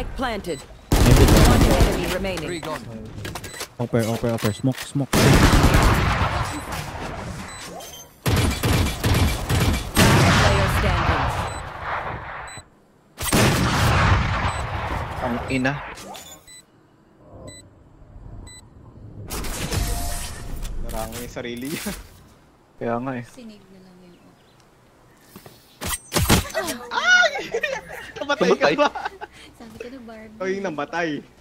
Spike planted. One enemy remaining. Three gone. Upper, upper, upper. Smoke, smoke. Ang ina. Narang may sarili. Kaya nga eh. Sinig na lang yun. Ay! Namatay ka ba? Sabi ka na Barbie. Ay, namatay.